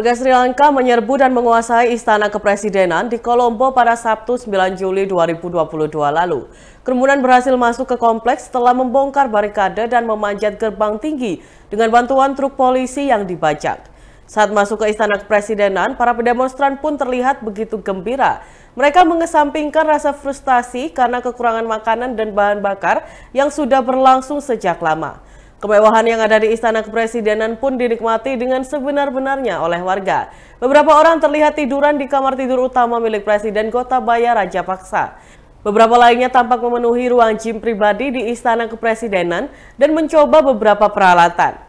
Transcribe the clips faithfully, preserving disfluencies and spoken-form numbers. Warga Sri Lanka menyerbu dan menguasai Istana Kepresidenan di Colombo pada Sabtu sembilan Juli dua ribu dua puluh dua lalu. Kerumunan berhasil masuk ke kompleks setelah membongkar barikade dan memanjat gerbang tinggi dengan bantuan truk polisi yang dibajak. Saat masuk ke Istana Kepresidenan, para pedemonstran pun terlihat begitu gembira. Mereka mengesampingkan rasa frustasi karena kekurangan makanan dan bahan bakar yang sudah berlangsung sejak lama. Kemewahan yang ada di Istana Kepresidenan pun dinikmati dengan sebenar-benarnya oleh warga. Beberapa orang terlihat tiduran di kamar tidur utama milik Presiden Gotabaya Rajapaksa. Beberapa lainnya tampak memenuhi ruang gym pribadi di Istana Kepresidenan dan mencoba beberapa peralatan.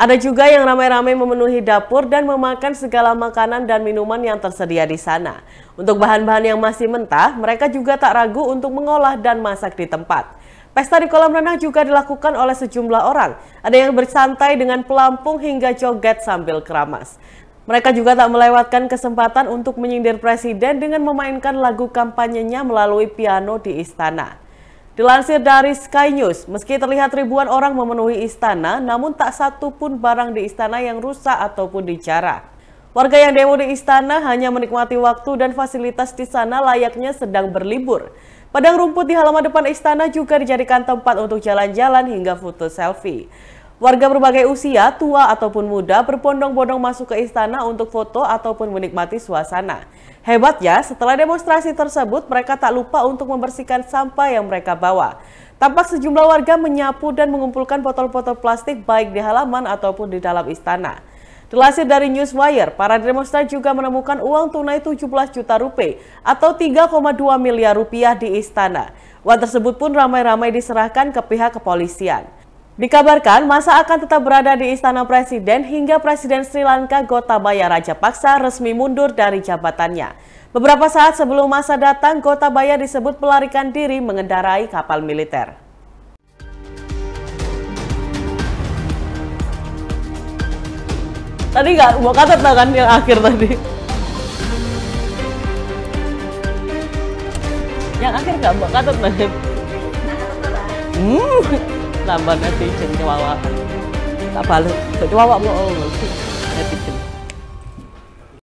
Ada juga yang ramai-ramai memenuhi dapur dan memakan segala makanan dan minuman yang tersedia di sana. Untuk bahan-bahan yang masih mentah, mereka juga tak ragu untuk mengolah dan masak di tempat. Pesta di kolam renang juga dilakukan oleh sejumlah orang. Ada yang bersantai dengan pelampung hingga joget sambil keramas. Mereka juga tak melewatkan kesempatan untuk menyindir presiden dengan memainkan lagu kampanyenya melalui piano di istana. Dilansir dari Sky News, meski terlihat ribuan orang memenuhi istana, namun tak satu pun barang di istana yang rusak ataupun dijarah. Warga yang demo di istana hanya menikmati waktu dan fasilitas di sana layaknya sedang berlibur. Padang rumput di halaman depan istana juga dijadikan tempat untuk jalan-jalan hingga foto selfie. Warga berbagai usia, tua ataupun muda berbondong-bondong masuk ke istana untuk foto ataupun menikmati suasana. Hebat ya, setelah demonstrasi tersebut mereka tak lupa untuk membersihkan sampah yang mereka bawa. Tampak sejumlah warga menyapu dan mengumpulkan botol-botol plastik baik di halaman ataupun di dalam istana. Dilansir dari Newswire, para demonstran juga menemukan uang tunai tujuh belas juta rupiah atau tiga koma dua miliar rupiah di istana. Uang tersebut pun ramai-ramai diserahkan ke pihak kepolisian. Dikabarkan, masa akan tetap berada di Istana Presiden hingga Presiden Sri Lanka Gotabaya Rajapaksa resmi mundur dari jabatannya. Beberapa saat sebelum masa datang, Gotabaya disebut melarikan diri mengendarai kapal militer. Tadi nggak mau kata kan yang akhir tadi. Yang akhir nggak mau kata tadi. Hmm, tambah netizen cewawak. Tak balik, cewawak mau netizen.